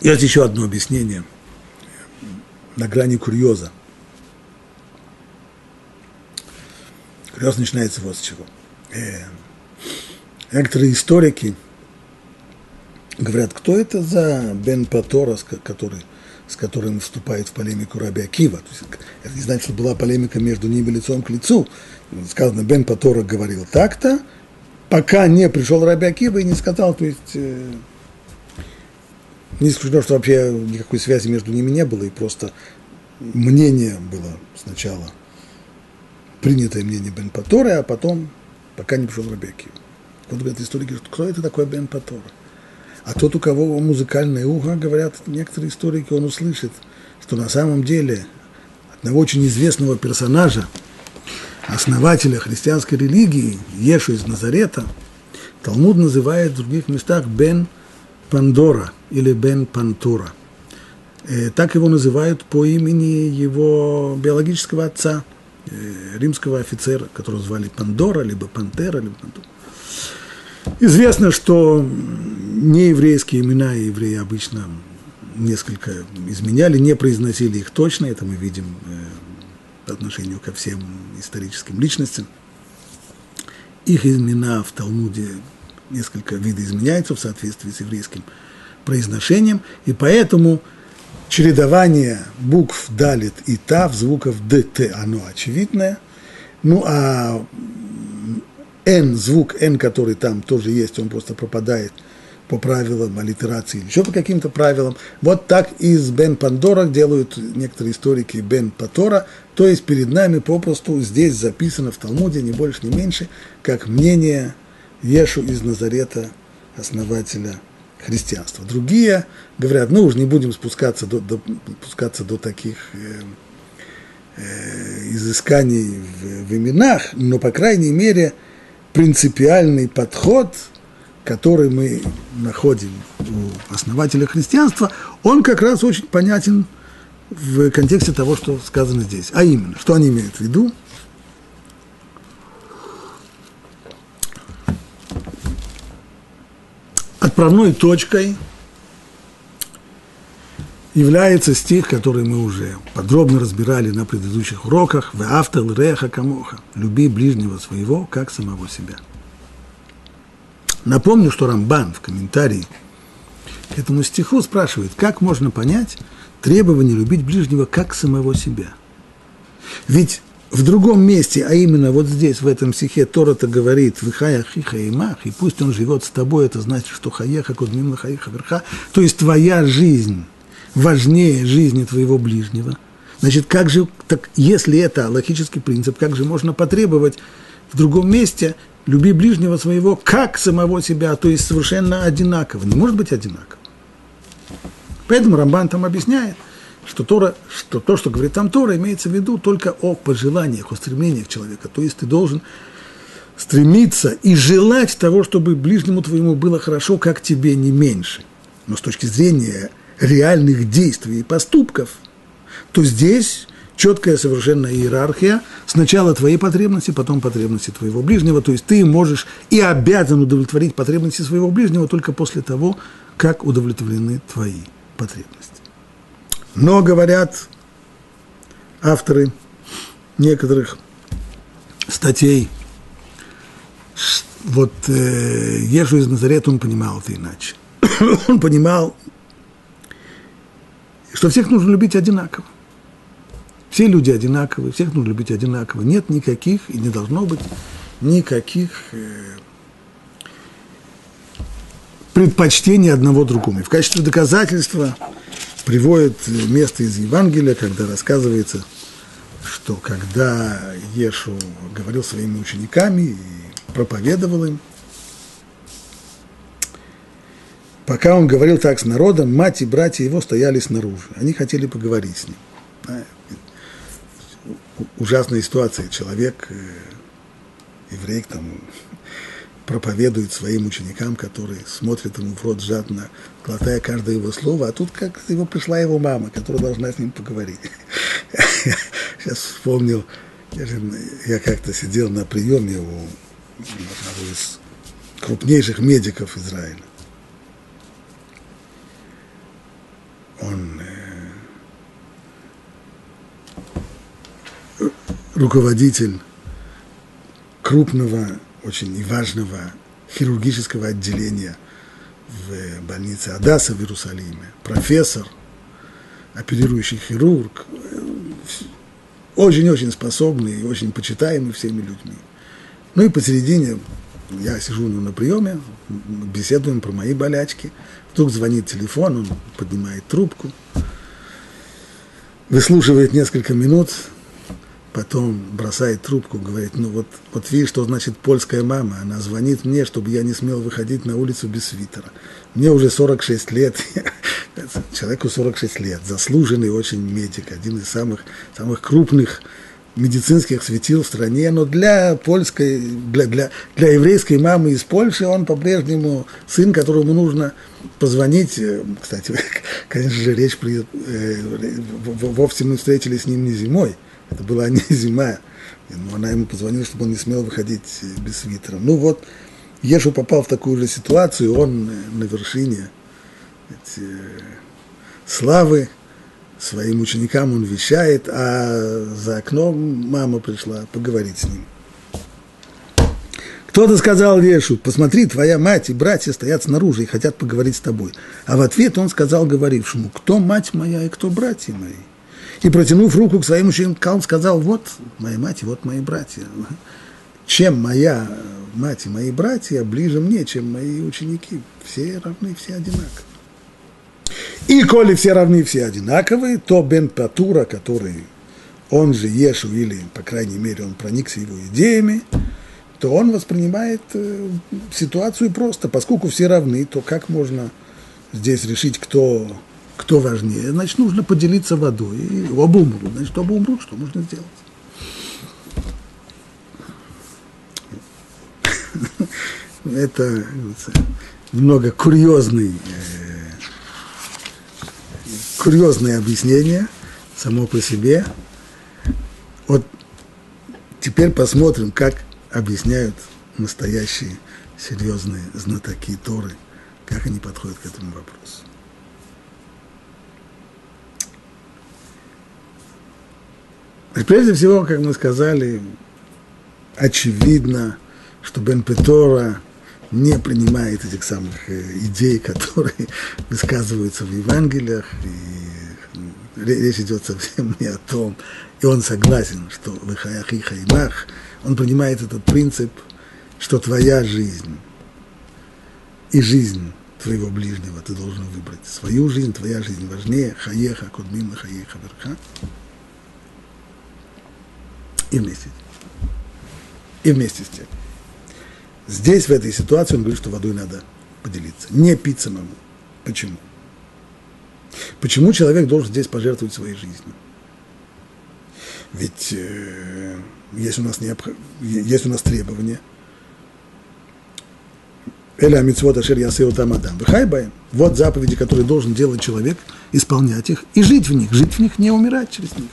Есть еще одно объяснение на грани курьеза. Курьез начинается вот с чего. Некоторые историки говорят, кто это за Бен Патура, с которым вступает в полемику Рабби Акива. То есть, это не значит, что была полемика между ними лицом к лицу. Сказано, Бен Патура говорил так-то, пока не пришел Рабби Акива и не сказал, то есть... Не исключено, что вообще никакой связи между ними не было, и просто мнение было сначала, принятое мнение Бен Патуры, а потом, пока не пришел Рабби Акива. Вот говорят историки, кто это такой Бен Патура? А тот, у кого музыкальное ухо, говорят некоторые историки, он услышит, что на самом деле одного очень известного персонажа, основателя христианской религии, Ешу из Назарета, Талмуд называет в других местах Бен Пандора или Бен Патура. Так его называют по имени его биологического отца, римского офицера, которого звали Пандора, либо Пантера, либо Пантура. Известно, что нееврейские имена евреи обычно несколько изменяли, не произносили их точно, это мы видим по отношению ко всем историческим личностям. Их имена в Талмуде несколько видоизменяются в соответствии с еврейским произношением, и поэтому чередование букв далит и тав, звуков д, т, оно очевидное. Ну а н, звук н, который там тоже есть, он просто пропадает по правилам аллитерации или еще по каким-то правилам. Вот так из Бен Патура делают некоторые историки Бен Патура, то есть перед нами попросту здесь записано в Талмуде, не больше, не меньше, как мнение Ешу из Назарета, основателя христианства. Другие говорят, ну уж не будем спускаться до таких изысканий в именах, но, по крайней мере, принципиальный подход, который мы находим у основателя христианства, он как раз очень понятен в контексте того, что сказано здесь. А именно, что они имеют в виду? Отправной точкой является стих, который мы уже подробно разбирали на предыдущих уроках: «Веавта лреха камоха» – «Люби ближнего своего, как самого себя». Напомню, что Рамбан в комментарии к этому стиху спрашивает, как можно понять требование любить ближнего как самого себя. Ведь в другом месте, а именно вот здесь, в этом стихе, Тора-то говорит «Вихай ахиха имах», и пусть он живет с тобой, это значит, что «хаеха кудмим лахаиха верха», то есть твоя жизнь важнее жизни твоего ближнего. Значит, как же, так, если это логический принцип, как же можно потребовать в другом месте «люби ближнего своего, как самого себя», то есть совершенно одинаково? Не может быть одинаково. Поэтому Рамбан там объясняет, что то, что говорит там Тора, имеется в виду только о пожеланиях, о стремлениях человека. То есть ты должен стремиться и желать того, чтобы ближнему твоему было хорошо, как тебе, не меньше. Но с точки зрения реальных действий и поступков, то здесь четкая совершенно иерархия. Сначала твои потребности, потом потребности твоего ближнего. То есть ты можешь и обязан удовлетворить потребности своего ближнего только после того, как удовлетворены твои потребности. Но, говорят авторы некоторых статей, вот Ешу из Назарета, он понимал это иначе. Он понимал, что всех нужно любить одинаково. Все люди одинаковые, всех нужно любить одинаково. Нет никаких, и не должно быть никаких предпочтений одного другому. И в качестве доказательства приводит место из Евангелия, когда рассказывается, что когда Ешу говорил своими учениками и проповедовал им, пока он говорил так с народом, мать и братья его стояли снаружи. Они хотели поговорить с ним. Ужасная ситуация. Человек, еврей, там, проповедует своим ученикам, которые смотрят ему в рот жадно, глотая каждое его слово, а тут как-то его пришла его мама, которая должна с ним поговорить. Я сейчас вспомнил, я как-то сидел на приеме у одного из крупнейших медиков Израиля. Он руководитель крупного, очень важного хирургического отделения в больнице Адаса в Иерусалиме, профессор, оперирующий хирург, очень-очень способный и очень почитаемый всеми людьми. Ну и посередине я сижу на приеме, беседуем про мои болячки. Вдруг звонит телефон, он поднимает трубку, выслушивает несколько минут, потом бросает трубку, говорит: ну вот видишь, что значит польская мама, она звонит мне, чтобы я не смел выходить на улицу без свитера. Мне уже 46 лет, человеку 46 лет, заслуженный очень медик, один из самых крупных медицинских светил в стране, но для польской, для еврейской мамы из Польши он по-прежнему сын, которому нужно позвонить. Кстати, конечно же, речь вовсе мы встретились с ним не зимой, это была не зима, но она ему позвонила, чтобы он не смел выходить без свитера. Ну вот, Ешу попал в такую же ситуацию, он на вершине славы, своим ученикам он вещает, а за окном мама пришла поговорить с ним. Кто-то сказал Ешу: посмотри, твоя мать и братья стоят снаружи и хотят поговорить с тобой. А в ответ он сказал говорившему: кто мать моя и кто братья мои? И, протянув руку к своим ученикам, сказал: вот моя мать и вот мои братья. Чем моя мать и мои братья ближе мне, чем мои ученики? Все равны, все одинаковы. И коли все равны, все одинаковые, то Бен Патура, который, он же Ешу, или, по крайней мере, он проникся его идеями, то он воспринимает ситуацию просто. Поскольку все равны, то как можно здесь решить, кто важнее? Значит, нужно поделиться водой. И оба умрут. Значит, оба умрут, что можно сделать? Это немного курьезное объяснение само по себе. Вот теперь посмотрим, как объясняют настоящие серьезные знатоки Торы, как они подходят к этому вопросу. Прежде всего, как мы сказали, очевидно, что Бен Патура не принимает этих самых идей, которые высказываются в Евангелиях, и речь идет совсем не о том, и он согласен, что в хаях и хаймах, он принимает этот принцип, что твоя жизнь и жизнь твоего ближнего ты должен выбрать. Свою жизнь, твоя жизнь важнее, хаеха, кудмима, хаеха, верха. И вместе с тем. Здесь, в этой ситуации, он говорит, что водой надо поделиться. Не пить самому. Почему? Почему человек должен здесь пожертвовать своей жизнью? Ведь есть у нас требования. Эля мицвот ашер яасеу там адам вехайбаем. Вот заповеди, которые должен делать человек, исполнять их и жить в них. Жить в них, не умирать через них.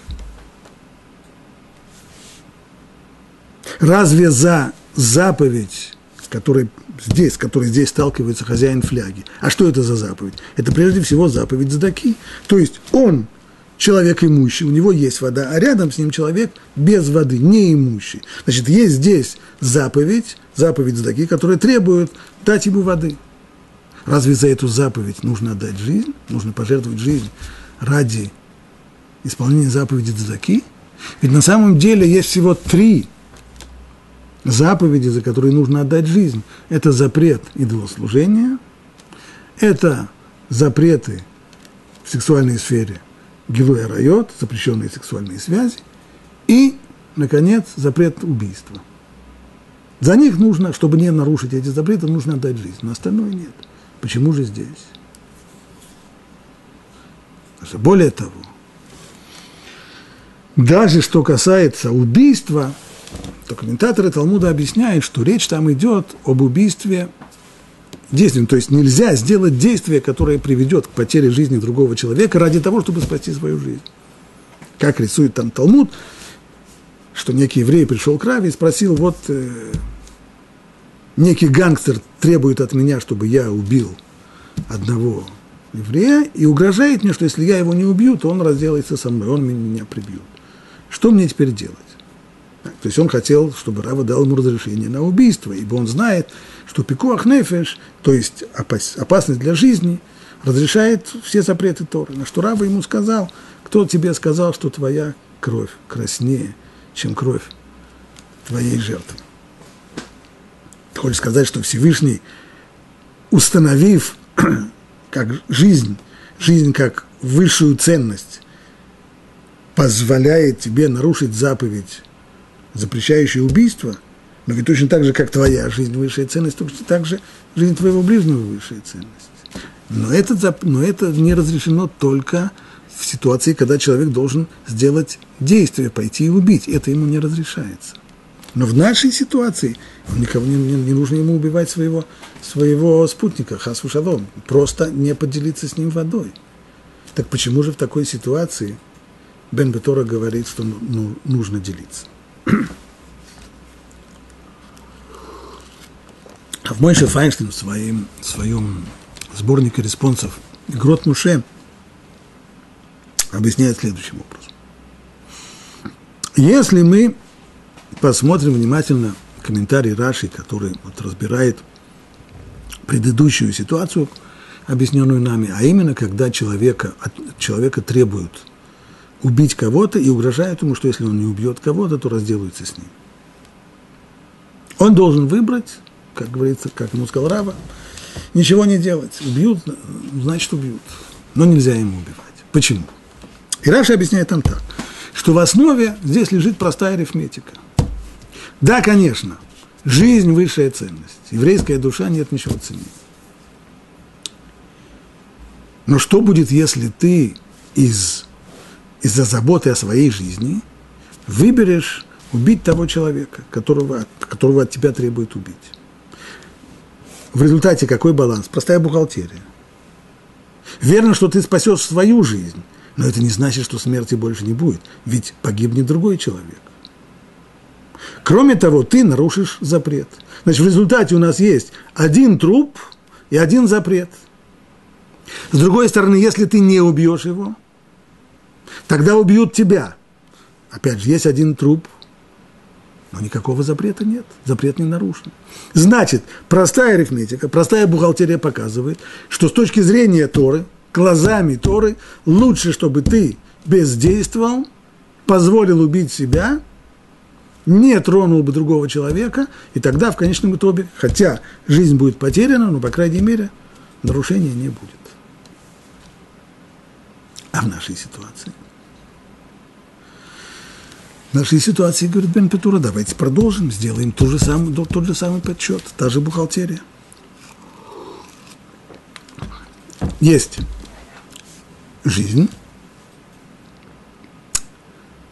Разве за заповедь, с которой здесь сталкивается хозяин фляги? А что это за заповедь? Это прежде всего заповедь Цдаки. То есть он человек имущий, у него есть вода, а рядом с ним человек без воды, неимущий. Значит, есть здесь заповедь Цдаки, которая требует дать ему воды. Разве за эту заповедь нужно отдать жизнь, нужно пожертвовать жизнь ради исполнения заповеди Цдаки? Ведь на самом деле есть всего 3 заповеди, за которые нужно отдать жизнь. Это запрет идолослужения, это запреты в сексуальной сфере Гилуй Арайот, запрещенные сексуальные связи, и, наконец, запрет убийства. За них нужно, чтобы не нарушить эти запреты, нужно отдать жизнь, но остальное нет. Почему же здесь? Более того, даже что касается убийства, то комментаторы Талмуда объясняют, что речь там идет об убийстве действием. То есть нельзя сделать действие, которое приведет к потере жизни другого человека ради того, чтобы спасти свою жизнь. Как рисует там Талмуд, что некий еврей пришел к Раве и спросил: вот некий гангстер требует от меня, чтобы я убил одного еврея, и угрожает мне, что если я его не убью, то он разделается со мной, он меня прибьет. Что мне теперь делать? То есть он хотел, чтобы Рава дал ему разрешение на убийство, ибо он знает, что пикуах нефеш, то есть опасность для жизни, разрешает все запреты Торы. На что Рава ему сказал: кто тебе сказал, что твоя кровь краснее, чем кровь твоей жертвы? Ты хочешь сказать, что Всевышний, установив как жизнь как высшую ценность, позволяет тебе нарушить заповедь, запрещающую убийство? Но ведь точно так же, как твоя жизнь высшая ценность, точно так же жизнь твоего ближнего высшая ценность. Но это не разрешено только в ситуации, когда человек должен сделать действие, пойти и убить. Это ему не разрешается. Но в нашей ситуации не нужно ему убивать своего спутника, хас вушалом, просто не поделиться с ним водой. Так почему же в такой ситуации Бен Патура говорит, что нужно делиться? А в Моше Файнштейн в своем сборнике респонсов «Игрот Моше» объясняет следующим образом. Если мы посмотрим внимательно комментарий Раши, который разбирает предыдущую ситуацию, объясненную нами, а именно, когда от человека требуют убить кого-то и угрожают ему, что если он не убьет кого-то, то разделаются с ним. Он должен выбрать, как говорится, как ему сказал Рава, ничего не делать. Убьют, значит убьют. Но нельзя ему убивать. Почему? И Раши объясняет там так, что в основе здесь лежит простая арифметика. Да, конечно, жизнь – высшая ценность. Еврейская душа, нет ничего ценнее. Но что будет, если ты из-за заботы о своей жизни выберешь убить того человека, которого от тебя требует убить? В результате какой баланс? Простая бухгалтерия. Верно, что ты спасешь свою жизнь, но это не значит, что смерти больше не будет, ведь погибнет другой человек. Кроме того, ты нарушишь запрет. Значит, в результате у нас есть 1 труп и 1 запрет. С другой стороны, если ты не убьешь его, тогда убьют тебя. Опять же, есть 1 труп, но никакого запрета нет. Запрет не нарушен. Значит, простая арифметика, простая бухгалтерия показывает, что с точки зрения Торы, глазами Торы, лучше, чтобы ты бездействовал, позволил убить себя, не тронул бы другого человека, и тогда в конечном итоге, хотя жизнь будет потеряна, но, по крайней мере, нарушения не будет. А в нашей ситуации? В нашей ситуации, говорит Бен Патура, давайте продолжим, сделаем тот же самый подсчет, та же бухгалтерия. Есть жизнь,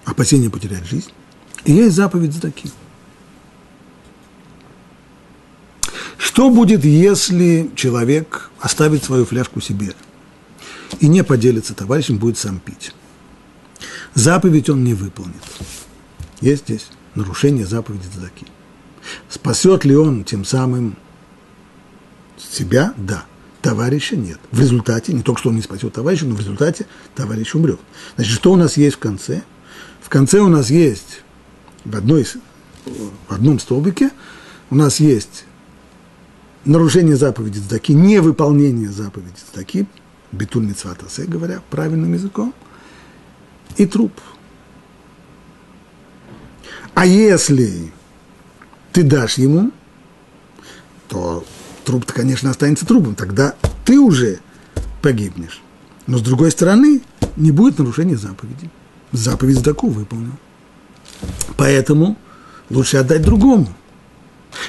опасение потерять жизнь, и есть заповедь Цдаки. Что будет, если человек оставит свою фляжку себе и не поделится товарищем, будет сам пить? Заповедь он не выполнит. Есть здесь нарушение заповеди Цдаки. Спасет ли он тем самым себя? Да. Товарища нет. В результате, не только что он не спасет товарища, но в результате товарищ умрет. Значит, что у нас есть в конце? В конце у нас есть в одном столбике у нас есть нарушение заповеди Цдаки, невыполнение заповеди Цдаки, битуль мицват асе, говоря правильным языком, и труп. А если ты дашь ему, то труп-то, конечно, останется трупом, тогда ты уже погибнешь. Но, с другой стороны, не будет нарушения заповеди. Заповедь Цдаку выполнил. Поэтому лучше отдать другому.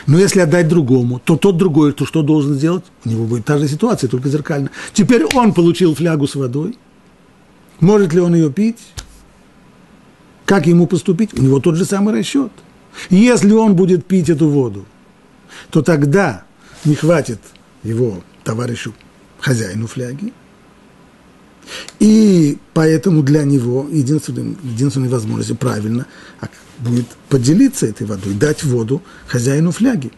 Но если отдать другому, то тот другой, то что должен сделать? У него будет та же ситуация, только зеркально. Теперь он получил флягу с водой. Может ли он ее пить? Как ему поступить? У него тот же самый расчет. Если он будет пить эту воду, то тогда не хватит его товарищу, хозяину фляги. И поэтому для него единственной возможностью правильно будет поделиться этой водой, дать воду хозяину фляги.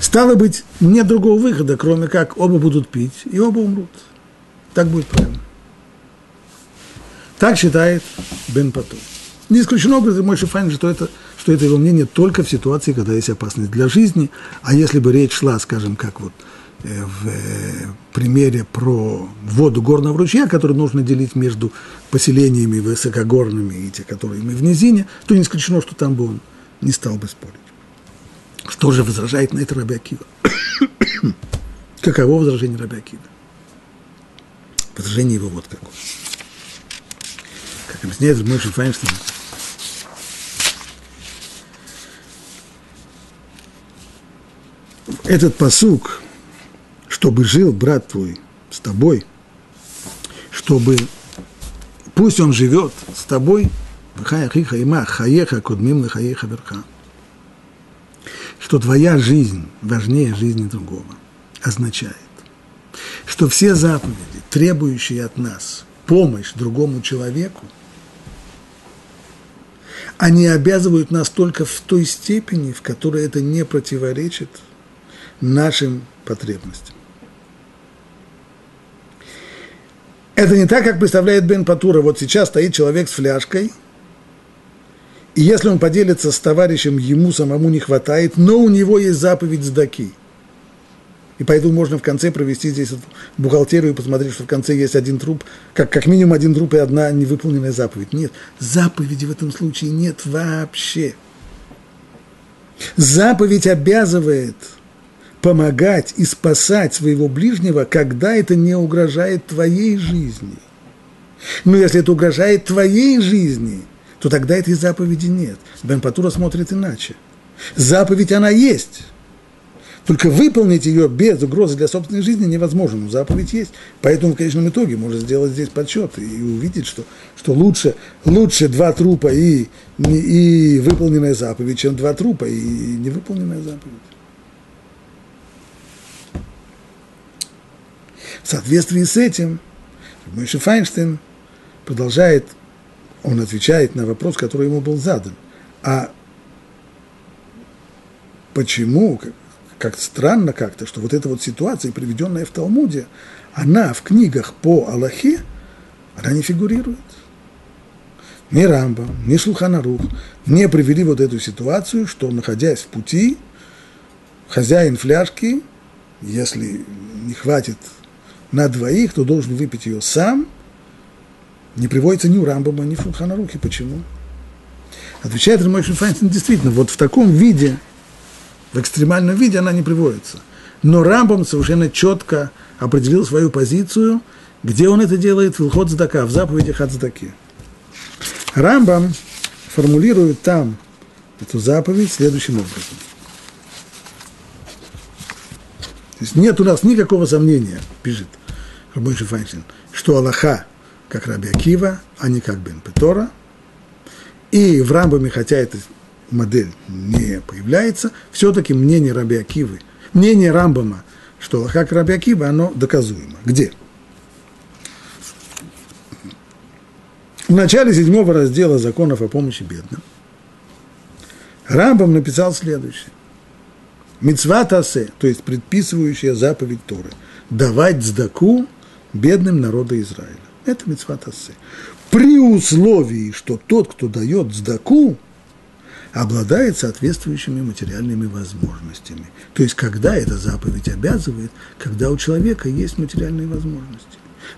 Стало быть, нет другого выхода, кроме как оба будут пить и оба умрут. Так будет правильно. Так считает Бен Патура. Не исключено, Моше Файнштейн, что это его мнение только в ситуации, когда есть опасность для жизни. А если бы речь шла, скажем, как вот в примере про воду горного ручья, которую нужно делить между поселениями высокогорными и те, которые в низине, то не исключено, что там бы он не стал бы спорить. Что же возражает на это Рабби Акива? Каково возражение Рабби Акива? Возражение его вот какое. Как объясняет Моше Файнштейн, этот пасук, чтобы жил брат твой с тобой, чтобы пусть он живет с тобой, что твоя жизнь важнее жизни другого, означает, что все заповеди, требующие от нас помощь другому человеку, они обязывают нас только в той степени, в которой это не противоречит нашим потребностям. Это не так, как представляет Бен Патура. Вот сейчас стоит человек с фляжкой, и если он поделится с товарищем, ему самому не хватает, но у него есть заповедь Цдаки. И поэтому можно в конце провести здесь бухгалтерию и посмотреть, что в конце есть один труп, как минимум один труп и одна невыполненная заповедь. Нет, заповеди в этом случае нет вообще. Заповедь обязывает помогать и спасать своего ближнего, когда это не угрожает твоей жизни. Но если это угрожает твоей жизни, то тогда этой заповеди нет. Бен Патура смотрит иначе. Заповедь она есть. Только выполнить ее без угрозы для собственной жизни невозможно. Но заповедь есть. Поэтому в конечном итоге можно сделать здесь подсчет и увидеть, что лучше два трупа и выполненная заповедь, чем два трупа и невыполненная заповедь. В соответствии с этим Моше Файнштейн продолжает, он отвечает на вопрос, который ему был задан. А почему, как странно как-то, что вот эта вот ситуация, приведенная в Талмуде, она в книгах по Алахе, она не фигурирует. Ни Рамбам, ни Шулхан Арух не привели вот эту ситуацию, что, находясь в пути, хозяин фляжки, если не хватит на двоих, то должен выпить ее сам, не приводится ни у Рамбама, ни в Шулхан Арухе. Почему? Отвечает Моше Файнштейн, действительно, вот в таком виде, в экстремальном виде она не приводится. Но Рамбам совершенно четко определил свою позицию, где он это делает, в Илхот Цдака, в заповедях от Цдаки. Рамбам формулирует там эту заповедь следующим образом. То есть нет у нас никакого сомнения, пишет Моше Файнштейн, что Алаха как Рабби Акива, а не как Бен Патура. И в Рамбаме, хотя эта модель не появляется, все-таки мнение Рабби Акивы, мнение Рамбама, что Алаха как Рабби Акива, оно доказуемо. Где? В начале 7 раздела законов о помощи бедным Рамбам написал следующее. Мицват асе, то есть предписывающая заповедь Торы, давать цдаку бедным народу Израиля. Это мицват асе. При условии, что тот, кто дает цдаку, обладает соответствующими материальными возможностями. То есть, когда эта заповедь обязывает, когда у человека есть материальные возможности.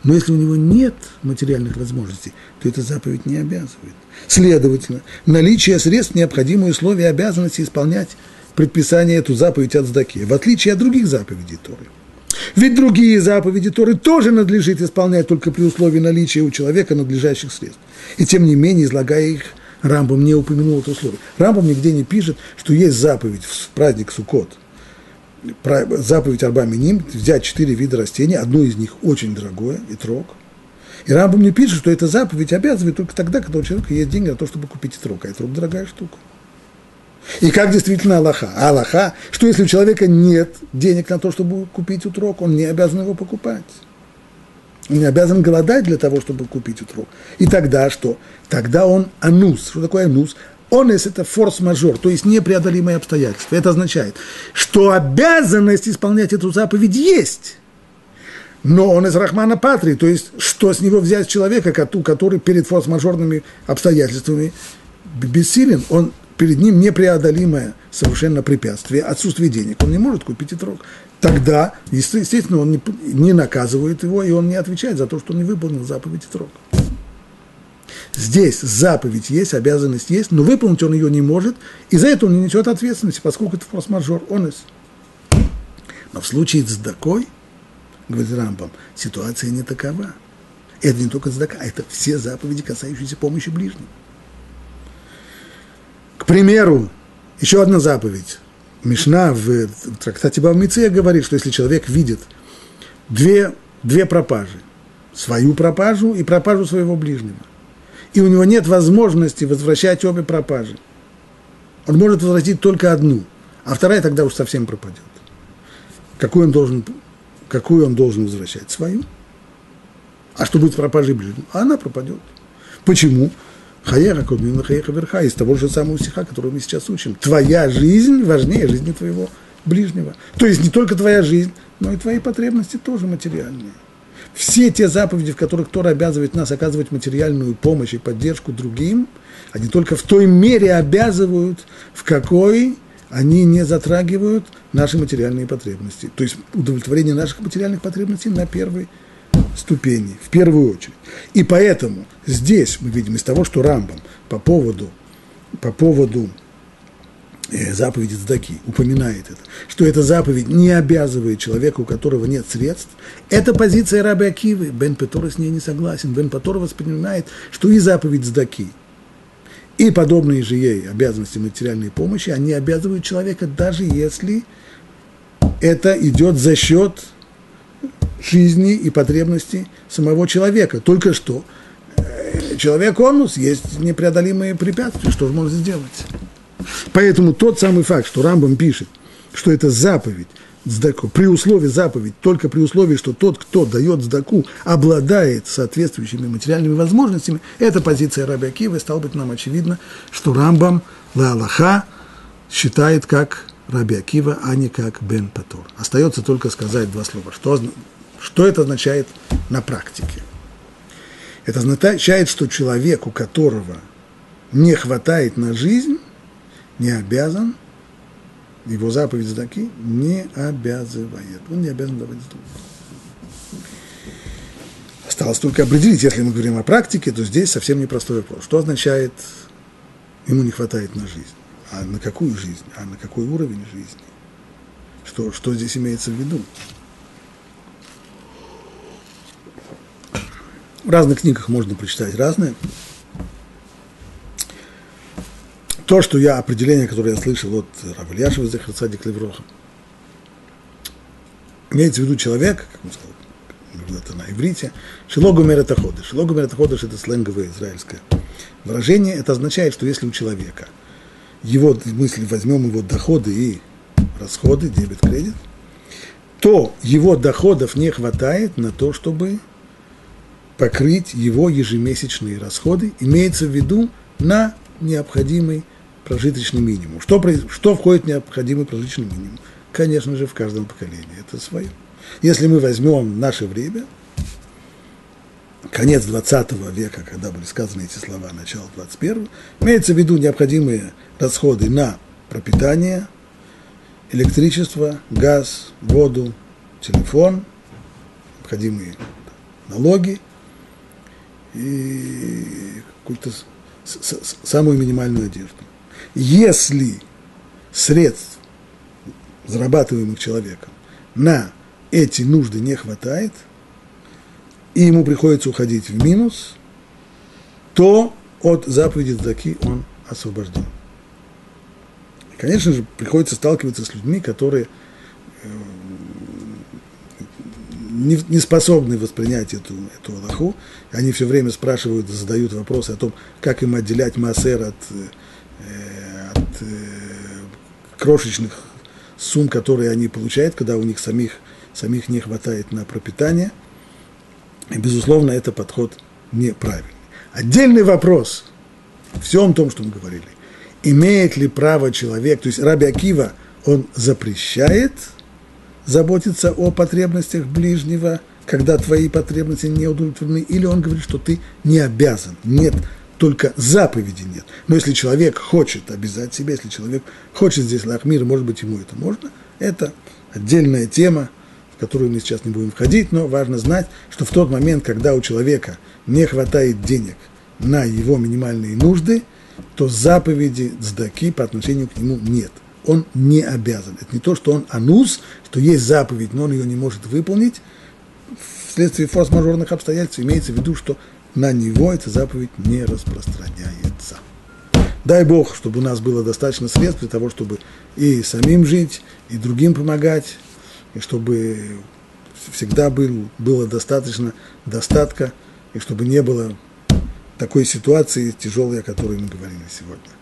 Но если у него нет материальных возможностей, то эта заповедь не обязывает. Следовательно, наличие средств – необходимые условия обязанности исполнять предписание эту заповедь от цдаки, в отличие от других заповедей Торы. Ведь другие заповеди Торы тоже надлежит исполнять только при условии наличия у человека надлежащих средств. И тем не менее, излагая их, Рамбам не упомянул это условие. Рамбам нигде не пишет, что есть заповедь в праздник Суккот, заповедь Арбаминим, взять 4 вида растений, одно из них очень дорогое, итрог. И Рамбам не пишет, что эта заповедь обязывает только тогда, когда у человека есть деньги на то, чтобы купить итрог. А итрог – дорогая штука. И как действительно алаха? Алаха, что если у человека нет денег на то, чтобы купить итрог, он не обязан его покупать. Он не обязан голодать для того, чтобы купить итрог. И тогда что? Тогда он анус. Что такое анус? Онес – это форс-мажор, то есть непреодолимые обстоятельства. Это означает, что обязанность исполнять эту заповедь есть. Но он из Рахмана Патрии, то есть что с него взять человека, который перед форс-мажорными обстоятельствами бессилен, он перед ним непреодолимое совершенно препятствие, отсутствие денег. Он не может купить итрог. Тогда, естественно, он не наказывает его, и он не отвечает за то, что он не выполнил заповедь итрог. Здесь заповедь есть, обязанность есть, но выполнить он ее не может, и за это он не несет ответственности, поскольку это форс-мажор, онес. Но в случае с цдакой, говорит Рамбам, ситуация не такова. Это не только цдака, это все заповеди, касающиеся помощи ближним. К примеру, еще одна заповедь. Мишна в трактате Бава Меция говорит, что если человек видит две пропажи, свою пропажу и пропажу своего ближнего, и у него нет возможности возвращать обе пропажи, он может возвратить только одну, а вторая тогда уж совсем пропадет. Какую он должен возвращать? Свою. А что будет с пропажей ближнего? А она пропадет. Почему? Хаеха, кубина, хаеха, верха, из того же самого стиха, который мы сейчас учим. Твоя жизнь важнее жизни твоего ближнего. То есть не только твоя жизнь, но и твои потребности тоже материальные. Все те заповеди, в которых Тора обязывает нас оказывать материальную помощь и поддержку другим, они только в той мере обязывают, в какой они не затрагивают наши материальные потребности. То есть удовлетворение наших материальных потребностей на первой ступени, в первую очередь. И поэтому здесь мы видим из того, что Рамбам по поводу заповеди цдаки упоминает это, что эта заповедь не обязывает человека, у которого нет средств. Это позиция Рабби Акивы. Бен Патура с ней не согласен. Бен Патура воспринимает, что и заповедь цдаки, и подобные же ей обязанности материальной помощи, они обязывают человека, даже если это идет за счет жизни и потребностей самого человека. Только что человек онус, есть непреодолимые препятствия, что же можно сделать? Поэтому тот самый факт, что Рамбам пишет, что это заповедь цдаку, при условии заповедь, только при условии, что тот, кто дает цдаку, обладает соответствующими материальными возможностями, эта позиция Рабби Акивы, стало быть, нам очевидно, что Рамбам ла-алаха считает как Рабби Акива, а не как Бен Патур. Остается только сказать два слова. Что это означает на практике? Это означает, что человек, у которого не хватает на жизнь, не обязан, его заповедь цдаки не обязывает. Он не обязан давать цдаку. Осталось только определить, если мы говорим о практике, то здесь совсем непростой вопрос. Что означает, ему не хватает на жизнь? А на какую жизнь? А на какой уровень жизни? Что здесь имеется в виду? В разных книгах можно прочитать разное. То, что определение, которое я слышал от Раби Ильяшева Зехер Цадик Левроха, имеется в виду человек, как он сказал, это на иврите, шелогу меретаходыш. Шелогу меретаходыш – это сленговое израильское выражение. Это означает, что если у человека его, в смысле, возьмем его доходы и расходы, дебет-кредит, то его доходов не хватает на то, чтобы покрыть его ежемесячные расходы, имеется в виду на необходимый прожиточный минимум. Что входит в необходимый прожиточный минимум? Конечно же, в каждом поколении. Это свое. Если мы возьмем наше время, конец 20 века, когда были сказаны эти слова, начало 21-го, имеется в виду необходимые расходы на пропитание, электричество, газ, воду, телефон, необходимые налоги и какую-то самую минимальную одежду. Если средств, зарабатываемых человеком, на эти нужды не хватает, и ему приходится уходить в минус, то от заповеди Цдаки он освобожден. Конечно же, приходится сталкиваться с людьми, которые не способны воспринять эту алаху. Они все время спрашивают, задают вопросы о том, как им отделять маасер от крошечных сумм, которые они получают, когда у них самих не хватает на пропитание. И, безусловно, это подход неправильный. Отдельный вопрос в всем том, что мы говорили. Имеет ли право человек, то есть Рабби Акива, он запрещает заботиться о потребностях ближнего, когда твои потребности не удовлетворены, или он говорит, что ты не обязан, нет, только заповеди нет. Но если человек хочет обязать себя, если человек хочет здесь лахмир, может быть, ему это можно, это отдельная тема, в которую мы сейчас не будем входить, но важно знать, что в тот момент, когда у человека не хватает денег на его минимальные нужды, то заповеди Цдаки по отношению к нему нет. Он не обязан. Это не то, что он анус, что есть заповедь, но он ее не может выполнить. Вследствие форс-мажорных обстоятельств имеется в виду, что на него эта заповедь не распространяется. Дай Бог, чтобы у нас было достаточно средств для того, чтобы и самим жить, и другим помогать, и чтобы всегда было достаточно достатка, и чтобы не было такой ситуации тяжелой, о которой мы говорили сегодня.